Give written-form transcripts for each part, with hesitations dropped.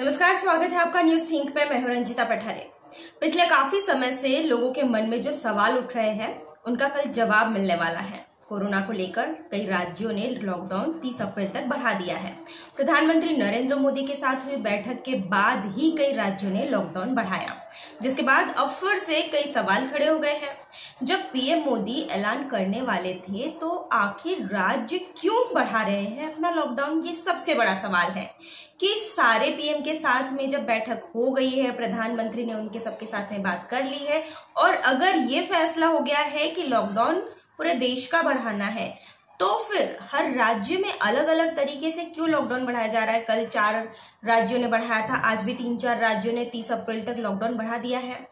नमस्कार, स्वागत है आपका न्यूज थिंक में। मैं रंजिता पठाले। पिछले काफी समय से लोगों के मन में जो सवाल उठ रहे हैं उनका कल जवाब मिलने वाला है। कोरोना को लेकर कई राज्यों ने लॉकडाउन 30 अप्रैल तक बढ़ा दिया है। प्रधानमंत्री नरेंद्र मोदी के साथ हुई बैठक के बाद ही कई राज्यों ने लॉकडाउन बढ़ाया, जिसके बाद अब फिर से कई सवाल खड़े हो गए हैं। जब पीएम मोदी ऐलान करने वाले थे तो आखिर राज्य क्यों बढ़ा रहे हैं अपना लॉकडाउन, ये सबसे बड़ा सवाल है। कि सारे पीएम के साथ में जब बैठक हो गई है, प्रधानमंत्री ने उनके सबके साथ में बात कर ली है और अगर ये फैसला हो गया है कि लॉकडाउन पूरे देश का बढ़ाना है तो फिर हर राज्य में अलग अलग तरीके से क्यों लॉकडाउन बढ़ाया जा रहा है। कल 4 राज्यों ने बढ़ाया था, आज भी 3-4 राज्यों ने 30 अप्रैल तक लॉकडाउन बढ़ा दिया है।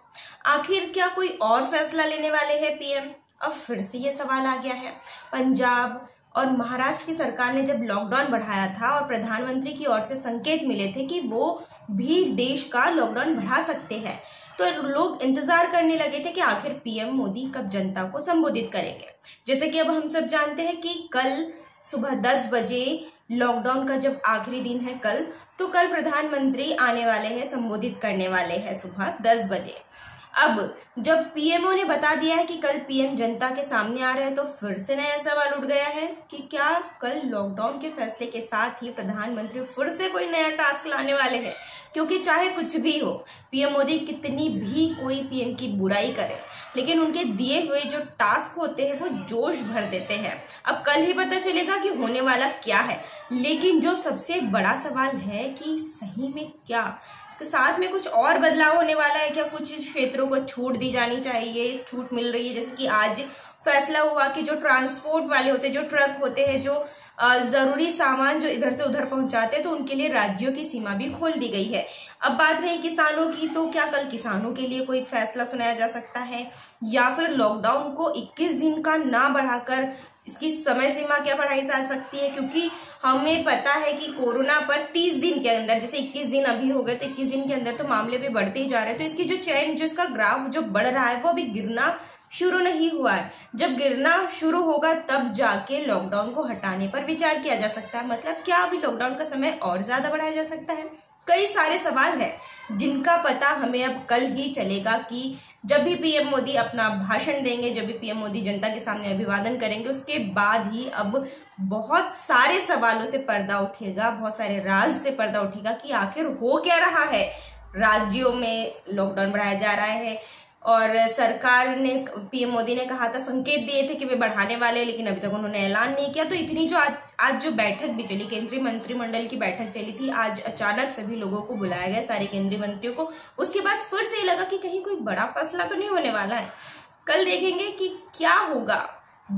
आखिर क्या कोई और फैसला लेने वाले हैं पीएम? अब फिर से ये सवाल आ गया है। पंजाब और महाराष्ट्र की सरकार ने जब लॉकडाउन बढ़ाया था और प्रधानमंत्री की ओर से संकेत मिले थे कि वो भी देश का लॉकडाउन बढ़ा सकते हैं, तो लोग इंतजार करने लगे थे कि आखिर पीएम मोदी कब जनता को संबोधित करेंगे। जैसे कि अब हम सब जानते हैं कि कल सुबह 10 बजे लॉकडाउन का जब आखिरी दिन है कल, तो कल प्रधानमंत्री आने वाले हैं, संबोधित करने वाले हैं सुबह 10 बजे। अब जब पीएमओ ने बता दिया है कि कल पीएम जनता के सामने आ रहे हैं, तो फिर से नया सवाल उठ गया है कि क्या कल लॉकडाउन के फैसले के साथ ही प्रधानमंत्री फिर से कोई नया टास्क लाने वाले हैं? क्योंकि चाहे कुछ भी हो, पीएम मोदी कितनी भी कोई पीएम की बुराई करे, लेकिन उनके दिए हुए जो टास्क होते हैं वो जोश भर देते हैं। अब कल ही पता चलेगा कि होने वाला क्या है। लेकिन जो सबसे बड़ा सवाल है कि सही में क्या इसके साथ में कुछ और बदलाव होने वाला है, क्या कुछ क्षेत्रों को छूट दी जानी चाहिए, छूट मिल रही है। जैसे कि आज फैसला हुआ कि जो ट्रांसपोर्ट वाले होते हैं, जो ट्रक होते हैं, जो जरूरी सामान जो इधर से उधर पहुंचाते हैं, तो उनके लिए राज्यों की सीमा भी खोल दी गई है। अब बात रही किसानों की, तो क्या कल किसानों के लिए कोई फैसला सुनाया जा सकता है, या फिर लॉकडाउन को 21 दिन का ना बढ़ाकर इसकी समय सीमा क्या बढ़ाई जा सकती है? क्योंकि हमें पता है कि कोरोना पर 30 दिन के अंदर, जैसे 21 दिन अभी हो गए, तो 21 दिन के अंदर तो मामले भी बढ़ते ही जा रहे हैं। तो इसकी जो चैन, जो इसका ग्राफ जो बढ़ रहा है, वो अभी गिरना शुरू नहीं हुआ है। जब गिरना शुरू होगा तब जाके लॉकडाउन को हटाने पर विचार किया जा सकता है। मतलब क्या अभी लॉकडाउन का समय और ज्यादा बढ़ाया जा सकता है? कई सारे सवाल हैं जिनका पता हमें अब कल ही चलेगा कि जब भी पीएम मोदी अपना भाषण देंगे, जब भी पीएम मोदी जनता के सामने अभिवादन करेंगे, उसके बाद ही अब बहुत सारे सवालों से पर्दा उठेगा, बहुत सारे राज से पर्दा उठेगा कि आखिर हो क्या रहा है। राज्यों में लॉकडाउन बढ़ाया जा रहा है और सरकार ने, पीएम मोदी ने कहा था, संकेत दिए थे कि वे बढ़ाने वाले हैं, लेकिन अभी तक उन्होंने ऐलान नहीं किया। तो इतनी जो आज जो बैठक भी चली, केंद्रीय मंत्रिमंडल की बैठक चली थी, आज अचानक सभी लोगों को बुलाया गया, सारे केंद्रीय मंत्रियों को। उसके बाद फिर से लगा कि कहीं कोई बड़ा फैसला तो नहीं होने वाला है। कल देखेंगे कि क्या होगा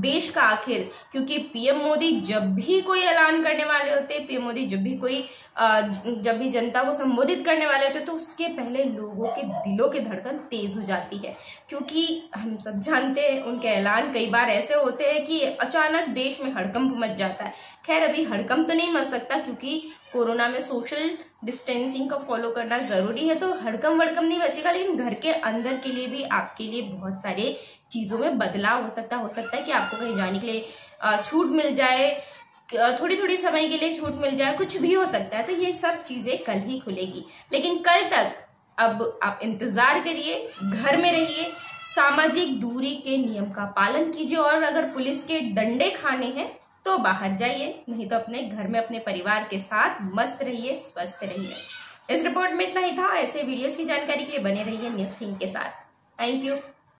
देश का आखिर, क्योंकि पीएम मोदी जब भी कोई ऐलान करने वाले होते, पीएम मोदी जब भी जनता को संबोधित करने वाले होते, तो उसके पहले लोगों के दिलों की धड़कन तेज हो जाती है। क्योंकि हम सब जानते हैं उनके ऐलान कई बार ऐसे होते हैं कि अचानक देश में हड़कंप मच जाता है। खैर, अभी हड़कंप तो नहीं मच सकता क्योंकि कोरोना में सोशल डिस्टेंसिंग का फॉलो करना जरूरी है, तो हड़कंप वड़कंप नहीं बचेगा। लेकिन घर के अंदर के लिए भी आपके लिए बहुत सारे चीजों में बदलाव हो सकता है। हो सकता है कि आपको कहीं जाने के लिए छूट मिल जाए, थोड़ी थोड़ी समय के लिए छूट मिल जाए, कुछ भी हो सकता है। तो ये सब चीजें कल ही खुलेगी। लेकिन कल तक अब आप इंतजार करिए, घर में रहिए, सामाजिक दूरी के नियम का पालन कीजिए और अगर पुलिस के डंडे खाने हैं तो बाहर जाइए, नहीं तो अपने घर में अपने परिवार के साथ मस्त रहिए, स्वस्थ रहिए। इस रिपोर्ट में इतना ही था। ऐसे वीडियोस की जानकारी के लिए बने रहिए न्यूज थिंक के साथ। Thank you.